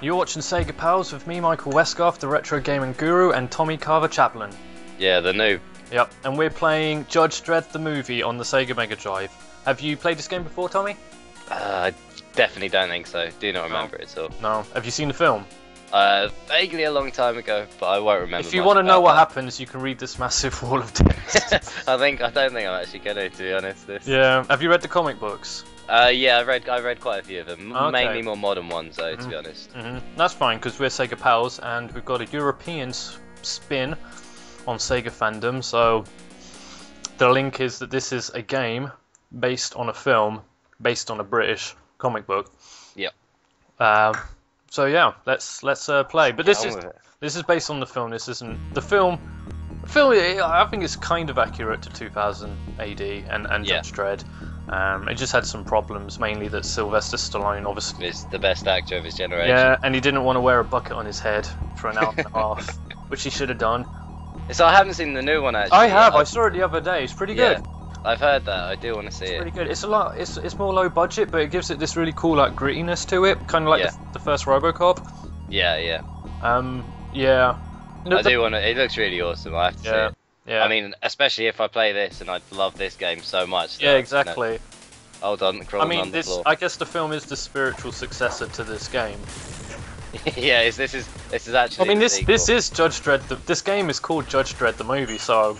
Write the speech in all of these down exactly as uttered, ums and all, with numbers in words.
You're watching Sega Pals with me, Michael Westgarth, the retro gaming guru, and Tommy Carver-Chaplin. Yeah, the noob. Yep, and we're playing Judge Dredd the movie on the Sega Mega Drive. Have you played this game before, Tommy? Uh, I definitely don't think so. Do not remember it at all. No. Have you seen the film? Uh, vaguely a long time ago, but I won't remember. If you want to know what happens, you can read this massive wall of text. I think I don't think I'm actually gonna, to be honest. This. Yeah. Have you read the comic books? Uh, yeah, I read I read quite a few of them, okay. Mainly more modern ones though, to mm. be honest. Mm-hmm. That's fine, because we're Sega Pals and we've got a European spin on Sega fandom, so the link is that this is a game based on a film, based on a British comic book. Yeah. Uh, so yeah, let's let's uh, play. But this is this is based on the film. This isn't the film. The film, I think, is kind of accurate to two thousand A D and and yeah. Judge Dredd. Um, it just had some problems, mainly that Sylvester Stallone obviously is the best actor of his generation. Yeah, and he didn't want to wear a bucket on his head for an hour and a half, which he should have done. So I haven't seen the new one actually. I have. I've... I saw it the other day. It's pretty good. Yeah, I've heard that. I do want to see it's it. It's pretty good. It's a lot. It's it's more low budget, but it gives it this really cool like grittiness to it, kind of like yeah. the, the first RoboCop. Yeah, yeah. Um, yeah. No, I the... do want to. It looks really awesome. I have to yeah. see it. Yeah. I mean, especially if I play this, and I love this game so much. That, yeah, exactly. You know, hold on, crawling I mean, on the this, floor. I guess the film is the spiritual successor to this game. yeah, is this is this is actually. I mean, this sequel. This is Judge Dredd. The, this game is called Judge Dredd the movie, so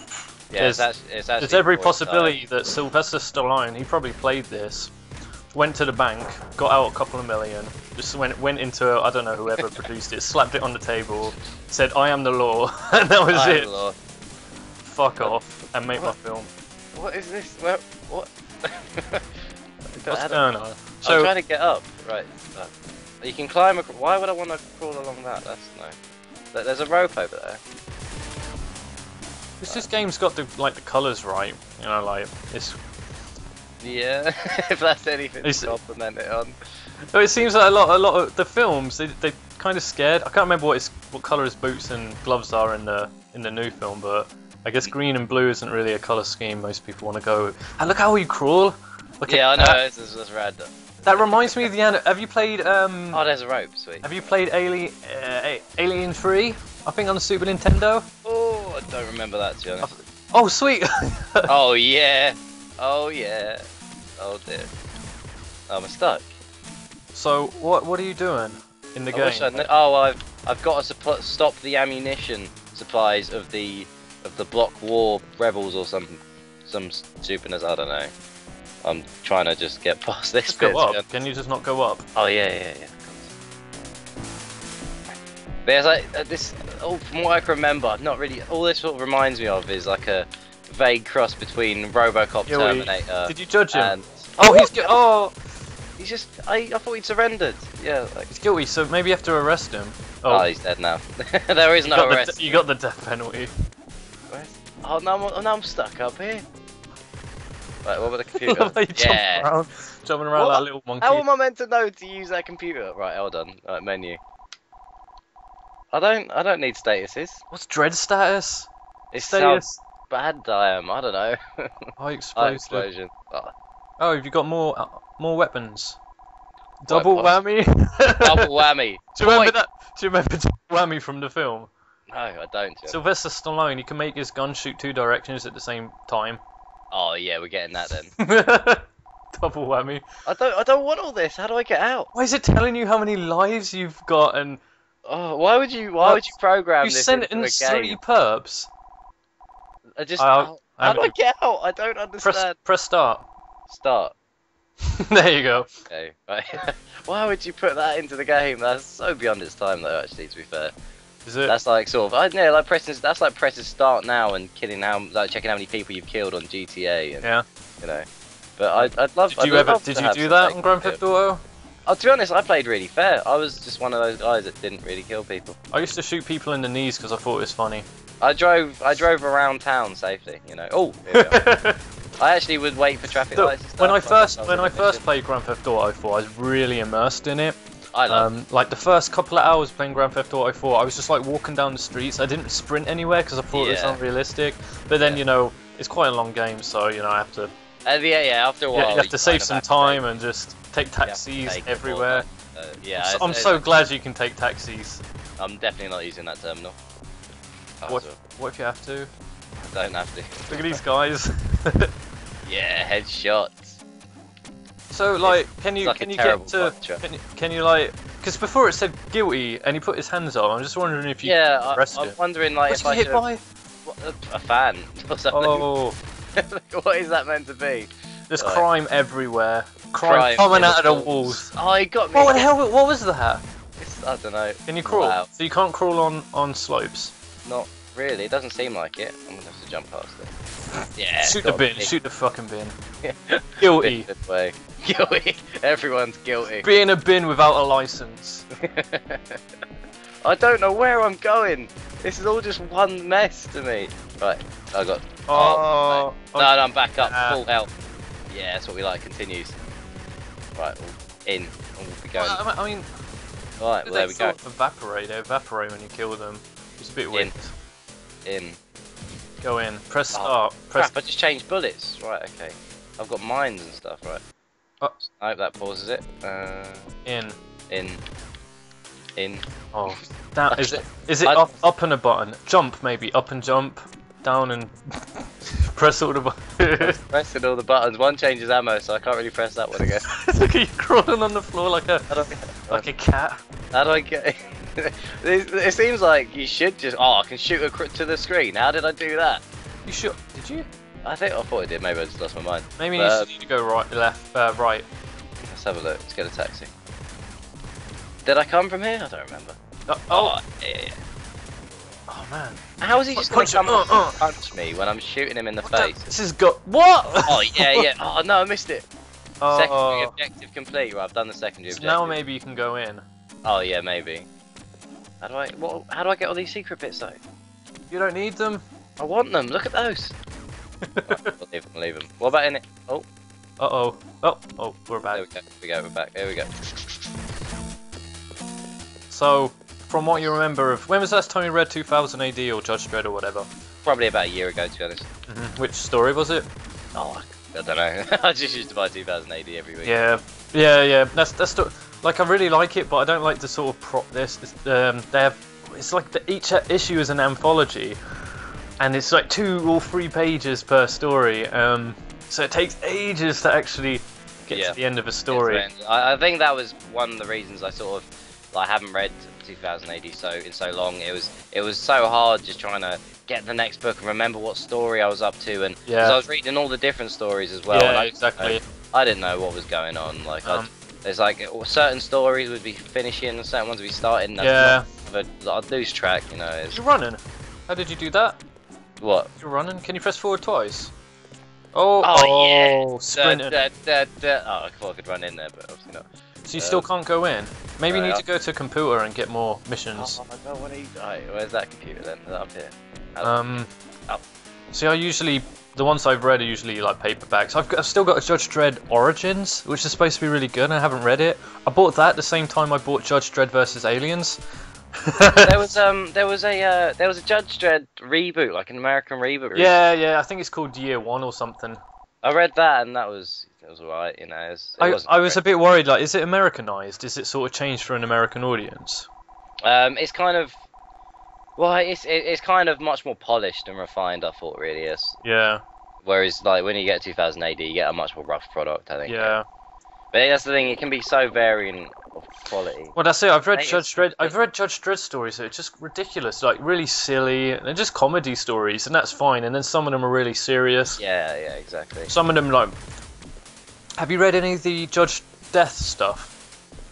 yeah, there's, it's actually, it's actually there's every possibility time. that Sylvester Stallone, he probably played this, went to the bank, got out a couple of million, just went went into I don't know whoever produced it, slapped it on the table, said I am the law, and that was I it. Am the law. Fuck off and make what? my film. What is this? Where, what? What's going on? So, I'm trying to get up. Right. Uh, you can climb. A, why would I want to crawl along that? That's no. There's a rope over there. This, right. this game's got the like the colours right. You know, like it's. Yeah. If that's anything to compliment it on. No, it seems like a lot. A lot of the films they they kind of scared. I can't remember what his what colour his boots and gloves are in the in the new film, but. I guess green and blue isn't really a colour scheme most people want to go with. And look how you crawl! Look yeah, at I know, that. It's just random. That reminds me of the end. Have you played... Um, oh, there's a rope, sweet. Have you played Alien, uh, Alien three? I think on the Super Nintendo? Oh, I don't remember that, to be honest. Oh, sweet! oh, yeah! Oh, yeah! Oh, dear. Oh, I'm stuck. So, what what are you doing in the I game? Wish I kn oh, I've, I've got to stop the ammunition supplies of the... Of the block war rebels or some some stupidness, I don't know. I'm trying to just get past this just bit. Go up. Can you just not go up? Oh yeah, yeah, yeah. There's like uh, this. Oh, from what I can remember, not really. All this sort of reminds me of is like a vague cross between RoboCop, yeah, Terminator. Did you judge him? And... Oh, he's oh, he's just. I I thought he'd surrendered. Yeah, like... he's guilty. So maybe you have to arrest him. Oh, oh he's dead now. there is you no arrest. You got the death penalty. Oh, now I'm, now I'm stuck up here. Right, what about the computer? yeah. Jumping around, jumping around like a little monkey. How am I meant to know to use that computer? Right, hold on. Right, menu. I don't I don't need statuses. What's Dredd status? It's status. How bad I am, I don't know. High explosive. explosion. Oh. oh, have you got more uh, more weapons? Double whammy? Double whammy. Do you remember that? Do you remember whammy from the film? No, I don't. Sylvester Stallone, he can make his gun shoot two directions at the same time. Oh yeah, we're getting that then. Double whammy. I don't, I don't want all this. How do I get out? Why is it telling you how many lives you've got? And oh, why would you? Why what? would you program you this into a game? You sent in three perps. I just. I, how I do I get out? I don't understand. Press, press start. Start. there you go. Okay. Right. why would you put that into the game? That's so beyond its time, though. Actually, to be fair. Is it? That's like sort of I don't know, like pressing that's like pressing start now and killing how like checking how many people you've killed on G T A and yeah. you know. But I I'd love. Did I'd you love ever did you do that on Grand Theft Auto? Oh, to be honest, I played really fair. I was just one of those guys that didn't really kill people. I used to shoot people in the knees because I thought it was funny. I drove, I drove around town safely, you know. Oh, here we are. I actually would wait for traffic Look, lights. When I first, when I first played Grand Theft Auto four, I was really immersed in it. I love um, it. Like the first couple of hours playing Grand Theft Auto four, I was just like walking down the streets. I didn't sprint anywhere because I thought yeah. it was unrealistic. But then yeah. you know, it's quite a long game, so you know I have to. Uh, yeah, yeah. After a while, yeah, you have you to save some time to... and just take taxis take everywhere. Uh, yeah, I'm, it's, I'm it's, so it's... glad you can take taxis. I'm definitely not using that terminal. What, what if you have to? I don't have to. Look at these guys. Yeah, headshots. So like, it's, can you like can you get to can you, can you like? Because before it said guilty and he put his hands up. I'm just wondering if you yeah, I, I'm it. wondering like what if I hit by what, a fan or something. Oh, what is that meant to be? There's like, crime everywhere. Crime, crime coming out of the walls. Oh, he got me. What the hell? What was that? It's, I don't know. Can you crawl? Wow. So you can't crawl on on slopes. Not really, it doesn't seem like it. I'm gonna have to jump past it. Yeah. Shoot the bin, shoot the fucking bin. Guilty. Way. Guilty. Everyone's guilty. Be in a bin without a license. I don't know where I'm going. This is all just one mess to me. Right, I got. Oh. No, no, no, I'm back up. Nah. Full health. Yeah, that's what we like. Continues. Right, we'll in. We'll be going. Well, I mean. Right, well, there we go. Evaporate. They evaporate when you kill them. It's a bit weird. In. in. Go in. Press start. Oh, press crap, I just changed bullets. Right, okay. I've got mines and stuff, right. Oh. I hope that pauses it. Uh, in. In. In. Oh. Down. Is it, is it up, up and a button? Jump, maybe. Up and jump. Down and... press all the buttons. Pressing all the buttons. One changes ammo, so I can't really press that one again. Look at you crawling on the floor like a... like a cat. How do I get it? It, it seems like you should just. Oh, I can shoot a to the screen. How did I do that? You should. Did you? I think I thought I did. Maybe I just lost my mind. Maybe but, you need to go right, left, uh, right. Let's have a look. Let's get a taxi. Did I come from here? I don't remember. Oh, oh. oh yeah. Oh man. How is he just going to come uh, uh. punch me when I'm shooting him in the what face? The, this has got what? Oh yeah, yeah. Oh no, I missed it. Oh. Secondary objective complete. Right, I've done the secondary so objective. Now maybe you can go in. Oh yeah, maybe. How do I what, how do I get all these secret bits though? You don't need them. I want them. Look at those. Right, we'll leave them. We'll leave them. What about in it? Oh. Uh oh. Oh. Oh. We're back. There we go. We go. We're back. There we go. So, from what you remember of when was the last time you read two thousand A D or Judge Dredd or whatever? Probably about a year ago, to be honest. Mm-hmm. Which story was it? Oh, I don't know. I just used to buy two thousand A D every week. Yeah. Yeah. Yeah. That's that's. Like, I really like it, but I don't like to sort of prop this. It's, um, they have, it's like the, each issue is an anthology, and it's like two or three pages per story. Um, so it takes ages to actually get yeah. to the end of a story. I, I think that was one of the reasons I sort of like, I haven't read two thousand A D so in so long. It was it was so hard just trying to get the next book and remember what story I was up to, and yeah. 'cause I was reading all the different stories as well. Yeah, and I, exactly. I, I didn't know what was going on. Like. Um, I'd, There's like certain stories would be finishing and certain ones would be starting. Yeah. But I'd lose track, you know. It's... You're running. How did you do that? What? You're running. Can you press forward twice? Oh. Oh yeah. Sprinting. Da, da, da, da. Oh, I thought I could run in there, but obviously not. So you um, still can't go in. Maybe you need I... to go to a computer and get more missions. Oh my god, what are you? Right, where's that computer then? Is that up here? Out um. Up. See, I usually. The ones I've read are usually like paperbacks. I've, got, I've still got a Judge Dredd Origins, which is supposed to be really good, and I haven't read it. I bought that at the same time I bought Judge Dredd versus. Aliens. There was um, there was a uh, there was a Judge Dredd reboot, like an American reboot. Really. Yeah, yeah, I think it's called Year One or something. I read that, and that was it was alright, you know. It was, it I wasn't I was a bit worried, like, is it Americanized? Is it sort of changed for an American audience? Um, it's kind of. Well, it's it's kind of much more polished and refined, I thought, really is. Yeah. Whereas, like, when you get two thousand A D, you get a much more rough product, I think. Yeah. But that's the thing; it can be so varying of quality. Well, that's it. I've read Judge Dredd. I've read Judge Dredd stories that are just ridiculous, like really silly, and they're just comedy stories, and that's fine. And then some of them are really serious. Yeah, yeah, exactly. Some of them, like, have you read any of the Judge Death stuff?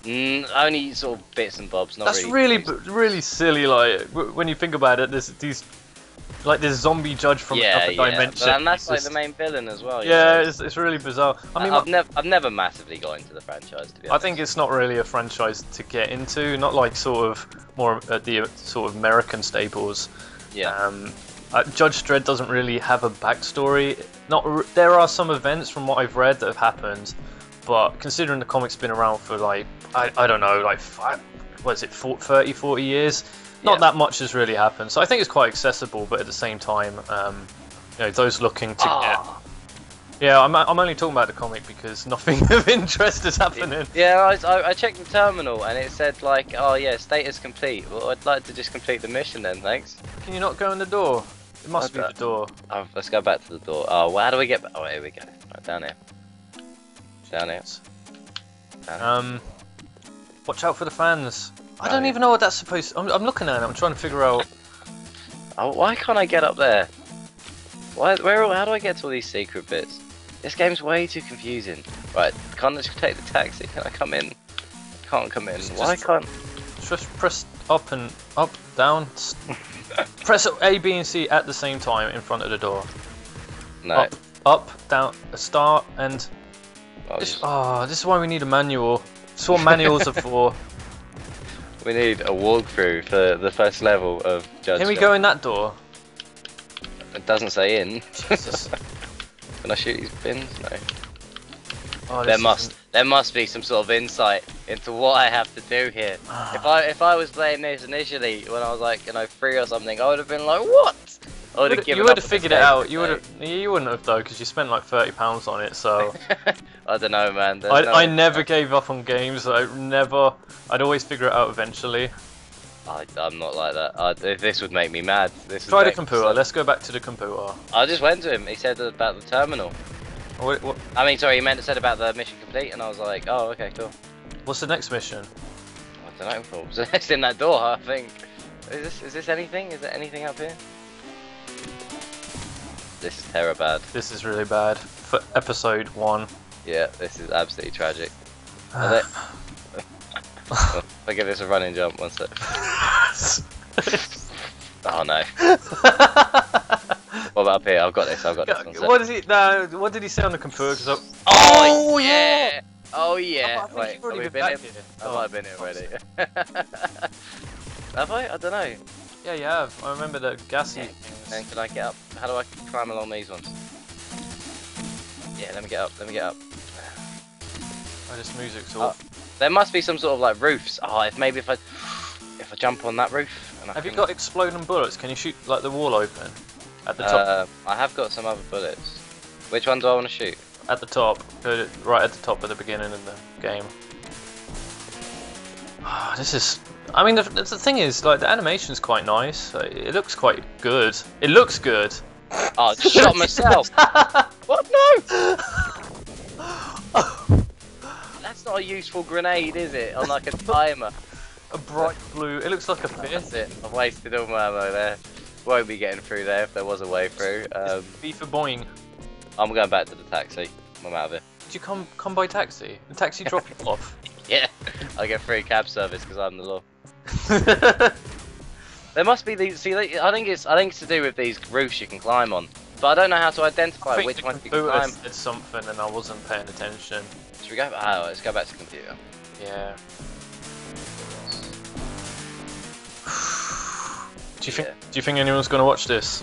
Mm, only sort of bits and bobs. Not That's really, really, really silly. Like when you think about it, there's these like this zombie judge from yeah, another yeah. dimension. But, and that's like just... the main villain as well. Yeah, it's, it's really bizarre. I mean, I've never I've never massively got into the franchise, to be honest. I think it's not really a franchise to get into. Not like sort of more uh, the sort of American staples. Yeah. Um, uh, Judge Dredd doesn't really have a backstory. Not r there are some events from what I've read that have happened, but considering the comic's been around for like I I don't know like five, what is it thirty, forty years. Not yeah. that much has really happened, so I think it's quite accessible. But at the same time, um, you know, those looking to ah. get, yeah, I'm I'm only talking about the comic because nothing of interest is happening. Yeah, I I checked the terminal and it said like, oh yeah, status complete. Well, I'd like to just complete the mission then, thanks. Can you not go in the door? It must okay. be the door. Oh, let's go back to the door. Oh, well, how do we get? Back? Oh, here we go. Right, down here. Down here. Down here. Um, watch out for the fans. I don't even know what that's supposed to... I'm, I'm looking at it, I'm trying to figure out... oh, why can't I get up there? Why, where? How do I get to all these secret bits? This game's way too confusing. Right, can't I just take the taxi? Can I come in? I can't come in. Just, why just, can't... Just press up and... up, down... press A, B and C at the same time in front of the door. No. Up, up down, start and... Oh, this, just... oh, this is why we need a manual. This is what manuals are for. We need a walkthrough for the first level of Judge Dredd. Can we go in that door? It doesn't say in. Jesus. Can I shoot these bins? No. Oh, there must isn't... there must be some sort of insight into what I have to do here. if I if I was playing this initially when I was like you know three or something, I would have been like what? I would have given up. You would have figured it out. You would have. You wouldn't have though because you spent like thirty pounds on it. So. I don't know, man. There's I, no I never gave up on games. I never. I'd always figure it out eventually. I, I'm not like that. I, this would make me mad. This Try the computer. Stuff. Let's go back to the computer. I just went to him. He said about the terminal. What, what? I mean, sorry. He meant to said about the mission complete, and I was like, oh, okay, cool. What's the next mission? I don't know. So it's in that door, I think. Is this is this anything? Is there anything up here? This is terrible bad. This is really bad for episode one. Yeah, this is absolutely tragic. I'll give this a running jump one sec. Oh no. What about up here? I've got this, I've got this. What is it? No, what did he say on the computer? I... Oh yeah! yeah! Oh yeah! Oh, wait, have we been, been here? I oh, might have been here already. Have I? I don't know. Yeah, you have. I remember the gassy yeah. things. Then can I get up? How do I climb along these ones? Yeah, let me get up, let me get up. Oh, this music's awful. Oh, there must be some sort of like roofs. Oh, if maybe if I if I jump on that roof. And I have can... you got exploding bullets? Can you shoot like the wall open at the top? Uh, I have got some other bullets. Which one do I want to shoot? At the top, right at the top at the beginning of the game. Oh, this is. I mean, the, the thing is, like the animation's quite nice. It looks quite good. It looks good. Oh, I shot myself. What? No! That's not a useful grenade, is it? On like a timer. A bright blue. It looks like a fish. That's it. I wasted all my ammo there. Won't be getting through there if there was a way through. Um, B for boing. I'm going back to the taxi. I'm out of it. Did you come come by taxi? The taxi dropped you off. Yeah, I get free cab service because I'm the law. There must be these. See, I think it's I think it's to do with these roofs you can climb on, but I don't know how to identify I think which one you can climb. It's something, and I wasn't paying attention. Should we go? Oh, let's go back to the computer. Yeah. do you think yeah. Do you think anyone's going to watch this?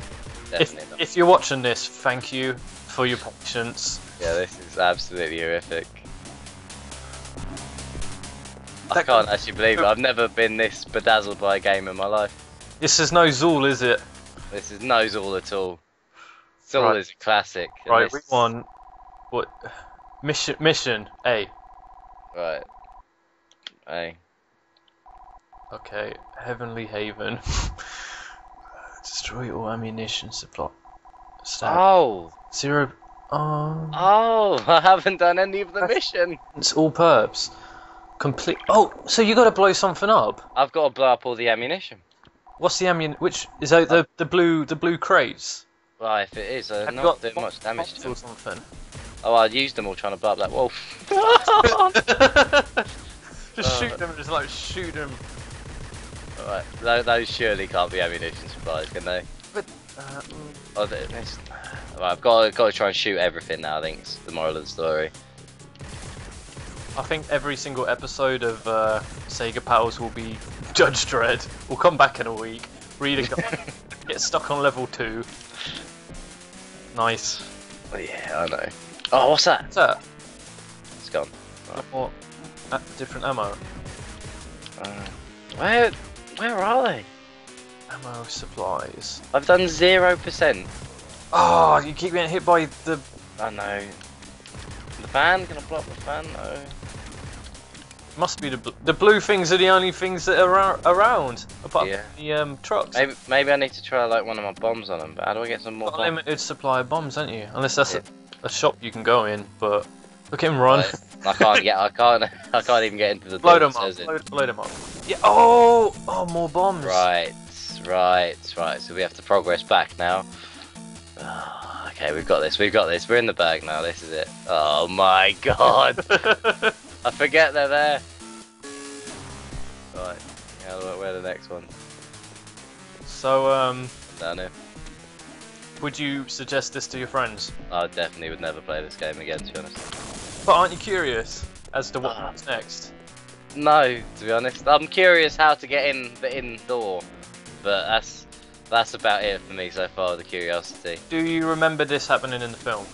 Definitely if, not. If you're watching this, thank you for your patience. Yeah, this is absolutely horrific. I can't actually believe it. I've never been this bedazzled by a game in my life. This is no Zool, is it? This is no Zool at all. Zool right. is a classic. Right, we won. What? Mission, mission A. Right. A. Okay, Heavenly Haven. Destroy all ammunition supply. Stab. Oh! Zero. Oh. Oh, I haven't done any of the mission. It's all perps. Complete. Oh, so you got to blow something up. I've got to blow up all the ammunition. What's the ammunition? Which is that the the blue the blue crates? Well, if it is, they're not doing much damage to them. Something. Oh, I used them all trying to blow up that wall. Just shoot them, just like shoot them. All right, those surely can't be ammunition supplies, can they? But that. Oh, right, I've got to, got to try and shoot everything now, I think, it's the moral of the story. I think every single episode of uh, Sega Pals will be Judge Dredd. We'll come back in a week, read a guide, get stuck on level two. Nice. Oh, yeah, I know. Oh, what's that? What's that? It's gone. Right. What? Uh, different ammo. Uh, where, where are they? Ammo supplies. I've done zero percent. Oh, you keep getting hit by the. I know. The fan? Can I block the fan? No. Must be the bl the blue things are the only things that are around. Apart yeah. from the um, trucks. Maybe, maybe I need to try like one of my bombs on them. But how do I get some more? Got limited supply of bombs, aren't you? Unless that's yeah. a, a shop you can go in, but. Look at him run. I can't get. I can't. I can't even get into the. Load them up. Load, load them up. Yeah. Oh. Oh, more bombs. Right. Right. Right. So we have to progress back now. Oh, okay, we've got this. We've got this. We're in the bag now. This is it. Oh my god. I forget they're there. Right. Yeah, look, where the next one? So um. Down here. Would you suggest this to your friends? I definitely would never play this game again, to be honest. But aren't you curious as to what's uh, next? No, to be honest. I'm curious how to get in the indoor, but that's that's about it for me so far, the curiosity. Do you remember this happening in the film?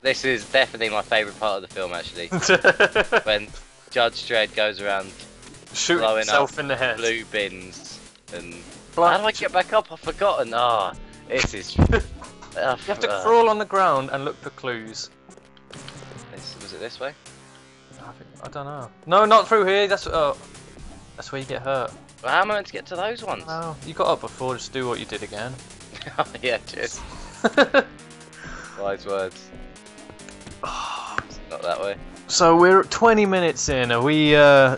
This is definitely my favourite part of the film, actually. When Judge Dredd goes around shooting blowing himself up in the head. Blue bins and Black. How do I get back up? I've forgotten. Ah, oh, this is. uh, you have to crawl on the ground and look for clues. Was it this way? I, think, I don't know. No, not through here. That's oh, that's where you get hurt. Well, how am I meant to get to those ones? No, you got up before. Just do what you did again. Oh, yeah, cheers. Wise words. It's not that way. So we're twenty minutes in. Are we? Uh,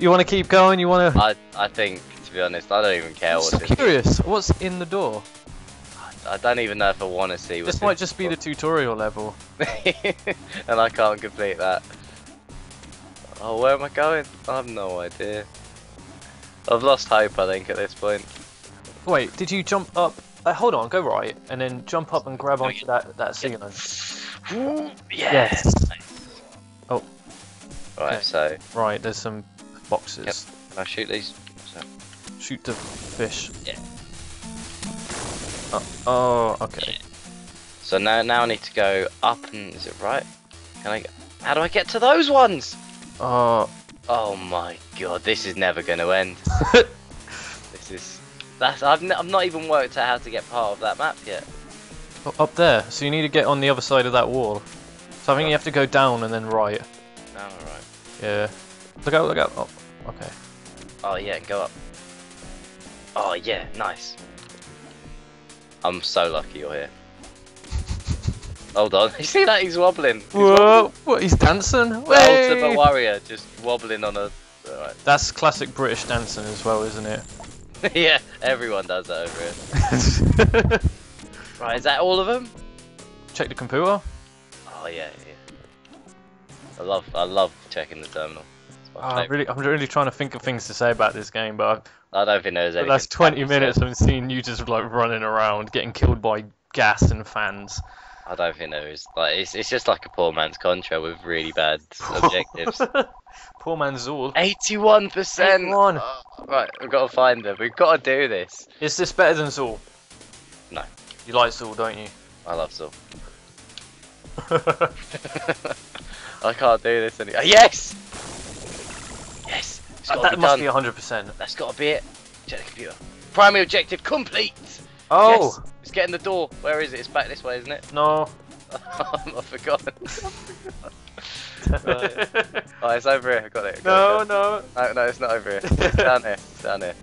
you want to keep going? You want to? I I think, to be honest, I don't even care. I'm so curious. What's in the door? I don't even know if I want to see what's. This might just be the tutorial level. And I can't complete that. Oh, where am I going? I have no idea. I've lost hope, I think, at this point. Wait, did you jump up? Uh, hold on, go right, and then jump up and grab onto that, that ceiling. Yes! yes. Nice. Oh. Right, okay. so... Right, there's some boxes. Can I shoot these? So... Shoot the fish. Yeah. Oh, oh, okay. So now, now I need to go up and is it right? Can I? How do I get to those ones? Oh, uh, oh my god, this is never going to end. This is that's I've n I've not even worked out how to get part of that map yet. Up there, so you need to get on the other side of that wall. So I think oh. you have to go down and then right. Down and right. Yeah. Look out! Look out! Oh, okay. Oh yeah, go up. Oh yeah, nice. I'm so lucky you're here. Hold on, you see that he's wobbling. He's Whoa! Wobbling. What? He's dancing. Ultimate warrior, just wobbling on a. Right. That's classic British dancing as well, isn't it? Yeah, everyone does that over here. Right, is that all of them? Check the computer. Oh yeah, yeah. I love, I love checking the terminal. Oh, I'm really, I'm really trying to think of things to say about this game, but I, I don't think there's. That's twenty minutes. I've seen you just like running around, getting killed by gas and fans. I don't think there is. Like it's, it's just like a poor man's Contra with really bad objectives. Poor man's Zool. Eighty-one percent. One. Right, we've got to find them. We've got to do this. Is this better than Zool? No. You like Zool, don't you? I love Zool. I can't do this anymore. Yes. Yes! Uh, that be must done. be one hundred percent. That's gotta be it. Check the computer. Primary objective complete! Oh! Yes. It's getting the door. Where is it? It's back this way, isn't it? No. I've forgotten. Right. Oh, it's over here. I got it. Got no, it. no. No, no, it's not over here. It's down here. It's down here.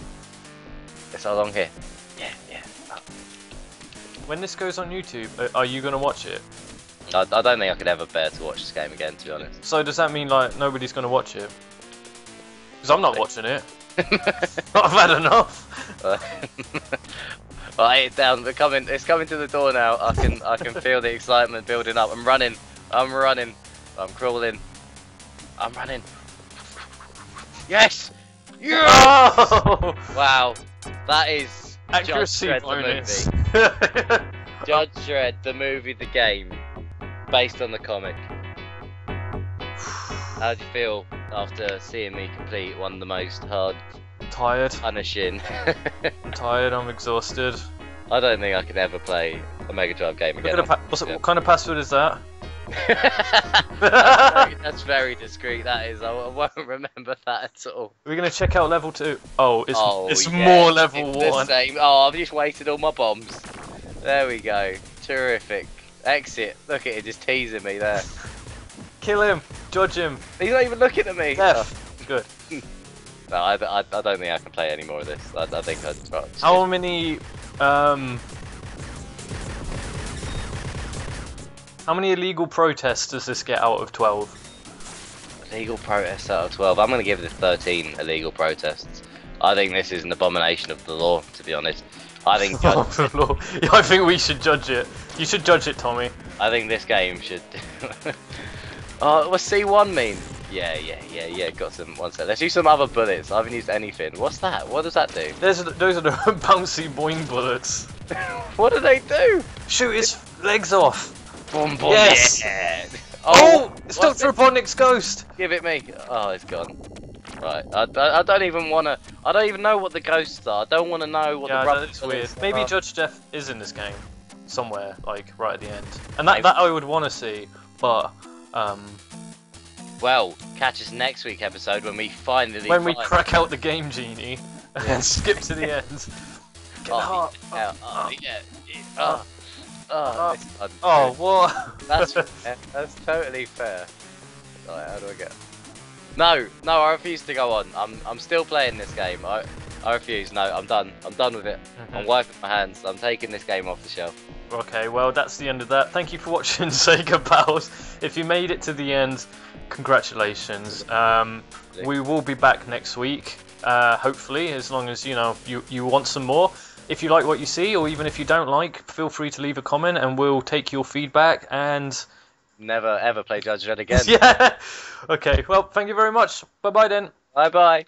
It's along here. Yeah, yeah. Oh. When this goes on YouTube, are you gonna watch it? I, I don't think I could ever bear to watch this game again, to be honest. So does that mean, like, nobody's gonna watch it? Because I'm not watching it. I've had enough. Uh, right, it's down. They're coming. It's coming to the door now. I can. I can feel the excitement building up. I'm running. I'm running. I'm crawling. I'm running. Yes. Yes! Oh! Wow. That is accuracy bonus. Judge Dredd, the movie, the game, based on the comic. How do you feel after seeing me complete one of the most hard... Tired. Punishing. Tired, I'm exhausted. I don't think I could ever play a Mega Drive game again. What's it, what kind of password is that? that's, very, that's very discreet, that is. I won't remember that at all. We're going to check out level two. Oh, it's, oh, it's yeah. more level it's one. The same. Oh, I've just wasted all my bombs. There we go. Terrific. Exit. Look at it, just teasing me there. Kill him. Judge him. He's not even looking at me. Death. Good. No, I, I, I don't think I can play any more of this. I, I think I'd try. How many... Um, how many illegal protests does this get out of twelve? Illegal protests out of twelve? I'm going to give this thirteen illegal protests. I think this is an abomination of the law, to be honest. I think judge the law. Yeah, I think we should judge it. You should judge it, Tommy. I think this game should... Oh, what's C one mean? Yeah, yeah, yeah, yeah, got some, one sec. Let's use some other bullets. I haven't used anything. What's that? What does that do? There's, those are the bouncy boing bullets. What do they do? Shoot his legs off. Boom, boom, yes. Yeah. Oh, oh, it's Doctor Robotnik's ghost. Give it me. Oh, it's gone. Right, I, I, I don't even want to, I don't even know what the ghosts are. I don't want to know what yeah, the rubbish are. Weird. Maybe are. Judge Death is in this game somewhere, like right at the end. And that, that I would want to see, but, um... Well, catch us next week episode when we finally when we find crack out the Game Genie and yeah. skip to the end. Oh, yeah. Oh, yeah. Oh, oh, oh, oh, what? That's that's totally fair. Right, how do I get? No, no, I refuse to go on. I'm I'm still playing this game. I I refuse. No, I'm done. I'm done with it. Mm-hmm. I'm wiping my hands. I'm taking this game off the shelf. Okay, well, that's the end of that. Thank you for watching Sega Pals. If you made it to the end, congratulations. Um, we will be back next week, uh, hopefully, as long as, you know, you, you want some more. If you like what you see, or even if you don't like, feel free to leave a comment and we'll take your feedback and... Never, ever play Judge Dredd again. Yeah! Okay, well, thank you very much. Bye-bye then. Bye-bye.